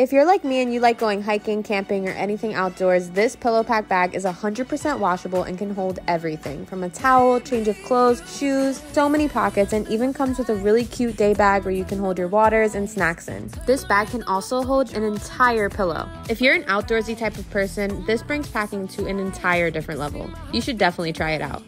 If you're like me and you like going hiking, camping, or anything outdoors, this Pillow Pack bag is 100% washable and can hold everything from a towel, change of clothes, shoes, so many pockets, and even comes with a really cute day bag where you can hold your waters and snacks in. This bag can also hold an entire pillow. If you're an outdoorsy type of person, this brings packing to an entire different level. You should definitely try it out.